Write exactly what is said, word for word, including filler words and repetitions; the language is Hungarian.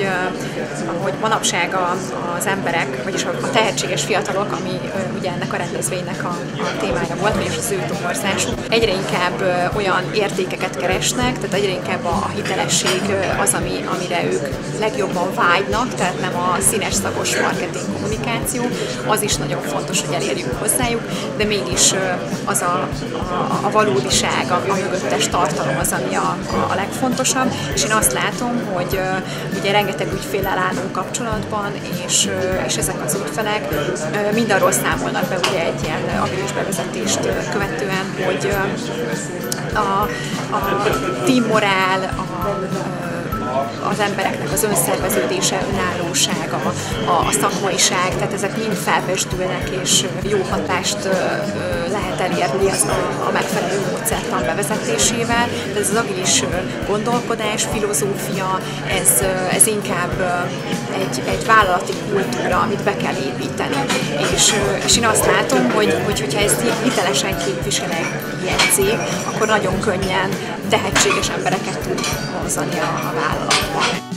hogy, hogy manapság az emberek, vagyis a tehetséges fiatalok, ami ugye ennek a rendezvénynek a, a témája volt, vagyis az ő toborzásuk, egyre inkább olyan értékeket keresnek, tehát egyre inkább a hitelesség az, ami, amire ők legjobban vágynak, tehát nem a színes szagos marketing kommunikáció, az is nagyon fontos, hogy elérjük hozzájuk, de mégis az a, a, a valódiság, a mögöttes tartalom az, ami a, a legfontosabb, és én azt látom, hogy ugye rengeteg ügyféllel állunk kapcsolatban, és, és ezek az ügyfelek mindarról számolnak be ugye egy ilyen agilis bevezetést követően, hogy a, a team morál, a, az embereknek az önszerveződése, önállósága, a, a szakmaiság, tehát ezek mind felpesdülnek, és jó hatást lehet elérni az a megfelelő módszertan bevezetésével. De ez az agilis gondolkodás, filozófia, ez, ez inkább egy, egy vállalati kultúra, amit be kell építeni. És, és én azt látom, hogy, hogy hogyha ezt hitelesen képvisel egy ilyen cég, akkor nagyon könnyen tehetséges embereket tud vonzani a vállalatban.